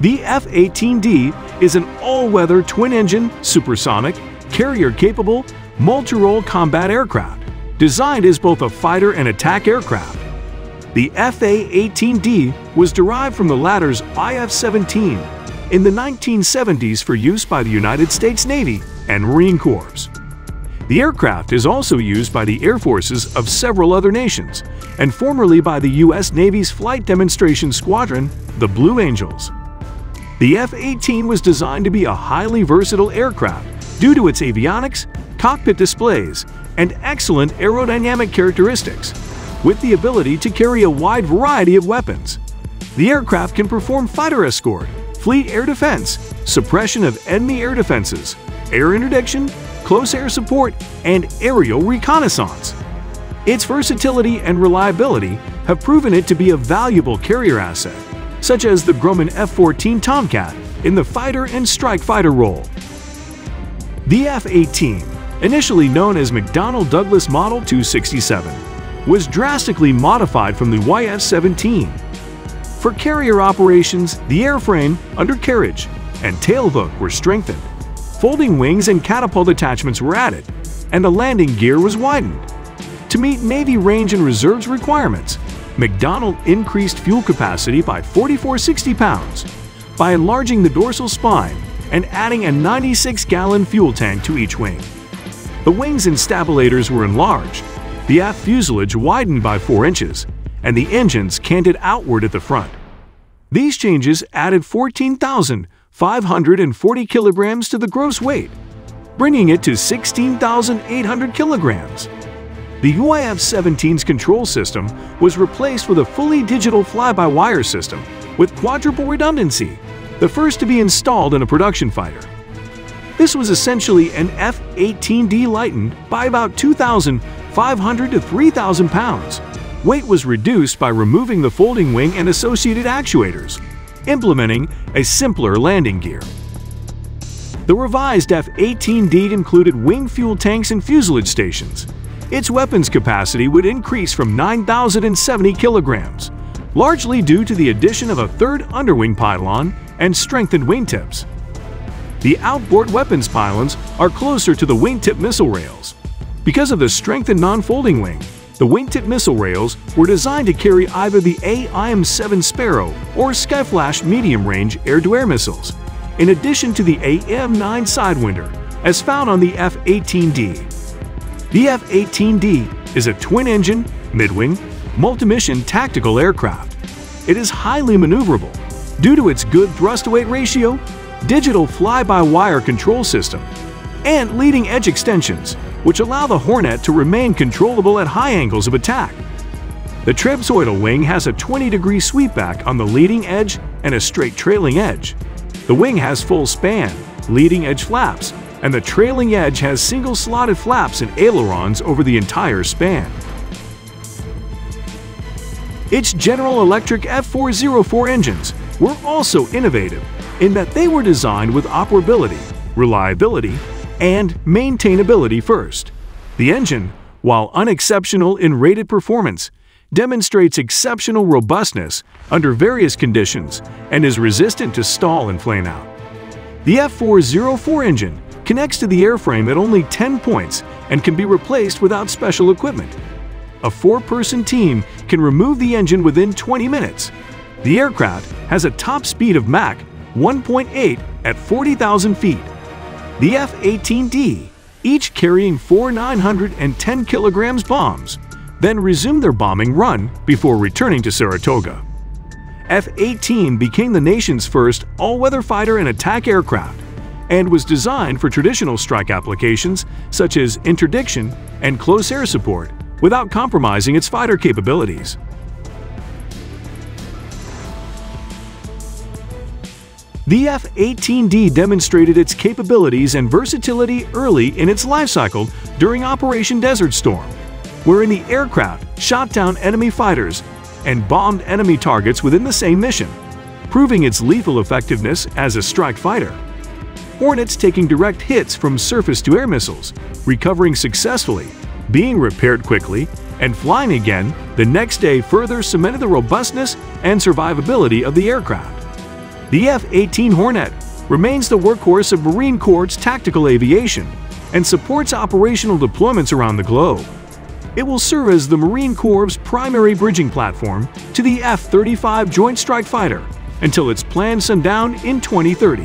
The F-18D is an all-weather twin-engine, supersonic, carrier-capable, multi-role combat aircraft, designed as both a fighter and attack aircraft. The F/A-18D was derived from the latter's YF-17 in the 1970s for use by the United States Navy and Marine Corps. The aircraft is also used by the air forces of several other nations and formerly by the U.S. Navy's Flight Demonstration Squadron, the Blue Angels. The F-18 was designed to be a highly versatile aircraft due to its avionics, cockpit displays, and excellent aerodynamic characteristics, with the ability to carry a wide variety of weapons. The aircraft can perform fighter escort, fleet air defense, suppression of enemy air defenses, air interdiction, close air support, and aerial reconnaissance. Its versatility and reliability have proven it to be a valuable carrier asset, such as the Grumman F-14 Tomcat in the fighter and strike fighter role. The F-18, initially known as McDonnell Douglas Model 267, was drastically modified from the YF-17. For carrier operations, the airframe, undercarriage, and tail hook were strengthened, folding wings and catapult attachments were added, and the landing gear was widened. To meet Navy range and reserves requirements, McDonnell increased fuel capacity by 4,460 pounds by enlarging the dorsal spine and adding a 96-gallon fuel tank to each wing. The wings and stabilators were enlarged, the aft fuselage widened by 4 inches, and the engines canted outward at the front. These changes added 14,540 kilograms to the gross weight, bringing it to 16,800 kilograms. The YF-17's control system was replaced with a fully digital fly-by-wire system with quadruple redundancy, the first to be installed in a production fighter. This was essentially an F-18D lightened by about 2,500 to 3,000 pounds. Weight was reduced by removing the folding wing and associated actuators, implementing a simpler landing gear. The revised F-18D included wing fuel tanks and fuselage stations. Its weapons capacity would increase from 9,070 kilograms, largely due to the addition of a third underwing pylon and strengthened wingtips. The outboard weapons pylons are closer to the wingtip missile rails. Because of the strengthened non-folding wing, the wingtip missile rails were designed to carry either the AIM-7 Sparrow or Skyflash medium-range air-to-air missiles, in addition to the AIM-9 Sidewinder, as found on the F-18D. The F-18D is a twin-engine, mid-wing, multi-mission tactical aircraft. It is highly maneuverable due to its good thrust-to-weight ratio, digital fly-by-wire control system, and leading-edge extensions, which allow the Hornet to remain controllable at high angles of attack. The trapezoidal wing has a 20-degree sweepback on the leading edge and a straight trailing edge. The wing has full span, leading-edge flaps, and the trailing edge has single slotted flaps and ailerons over the entire span. Its General Electric F404 engines were also innovative in that they were designed with operability, reliability, and maintainability first. The engine, while unexceptional in rated performance, demonstrates exceptional robustness under various conditions and is resistant to stall and flame out. The F404 engine connects to the airframe at only 10 points and can be replaced without special equipment. A 4-person team can remove the engine within 20 minutes. The aircraft has a top speed of Mach 1.8 at 40,000 feet. The F-18D, each carrying 4 910 kilograms bombs, then resumed their bombing run before returning to Saratoga. F-18 became the nation's first all-weather fighter and attack aircraft, and was designed for traditional strike applications such as interdiction and close air support without compromising its fighter capabilities. The F-18D demonstrated its capabilities and versatility early in its life cycle during Operation Desert Storm, wherein the aircraft shot down enemy fighters and bombed enemy targets within the same mission, proving its lethal effectiveness as a strike fighter. Hornets taking direct hits from surface-to-air missiles, recovering successfully, being repaired quickly, and flying again the next day further cemented the robustness and survivability of the aircraft. the F-18 Hornet remains the workhorse of Marine Corps tactical aviation and supports operational deployments around the globe. It will serve as the Marine Corps' primary bridging platform to the F-35 Joint Strike Fighter until its planned sundown in 2030.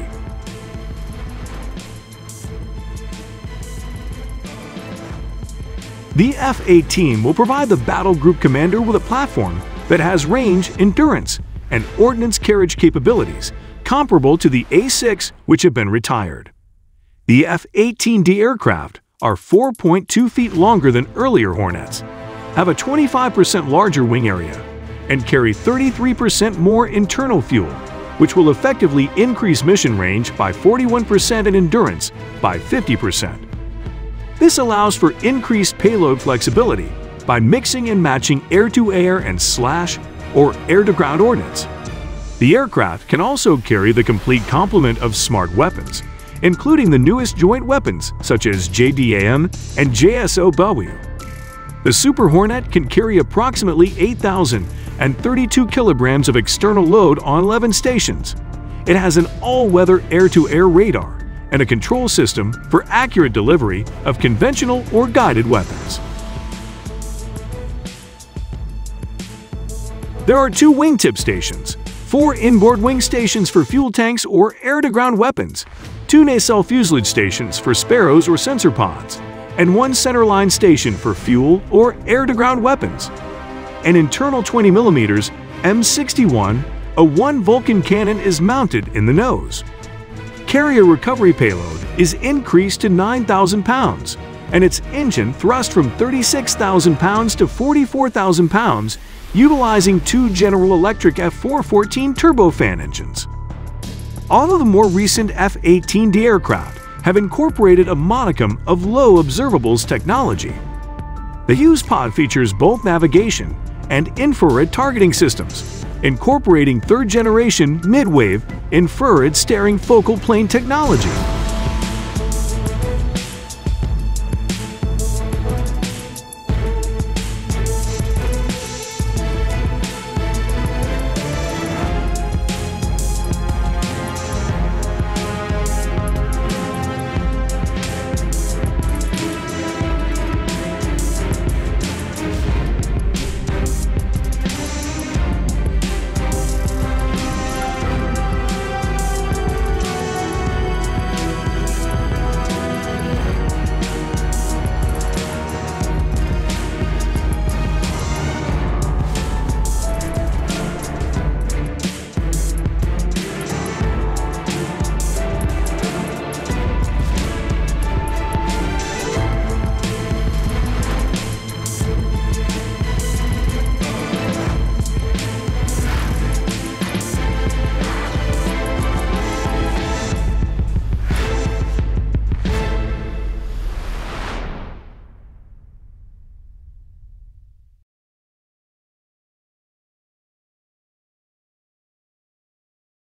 The F-18 will provide the battle group commander with a platform that has range, endurance, and ordnance carriage capabilities comparable to the A-6, which have been retired. The F-18D aircraft are 4.2 feet longer than earlier Hornets, have a 25% larger wing area, and carry 33% more internal fuel, which will effectively increase mission range by 41% and endurance by 50%. This allows for increased payload flexibility by mixing and matching air-to-air and slash or air-to-ground ordnance. The aircraft can also carry the complete complement of smart weapons, including the newest joint weapons such as JDAM and JSOW. The Super Hornet can carry approximately 8,032 kilograms of external load on 11 stations. It has an all-weather air-to-air radar and a control system for accurate delivery of conventional or guided weapons. There are 2 wingtip stations, 4 inboard wing stations for fuel tanks or air-to-ground weapons, 2 nacelle fuselage stations for Sparrows or sensor pods, and 1 centerline station for fuel or air-to-ground weapons. An internal 20mm M61A1 Vulcan cannon is mounted in the nose. Carrier recovery payload is increased to 9,000 pounds, and its engine thrust from 36,000 pounds to 44,000 pounds, utilizing 2 General Electric F414 turbofan engines. All of the more recent F-18D aircraft have incorporated a modicum of low observables technology. The Hughes pod features both navigation and infrared targeting systems, incorporating 3rd-generation mid-wave infrared staring focal plane technology.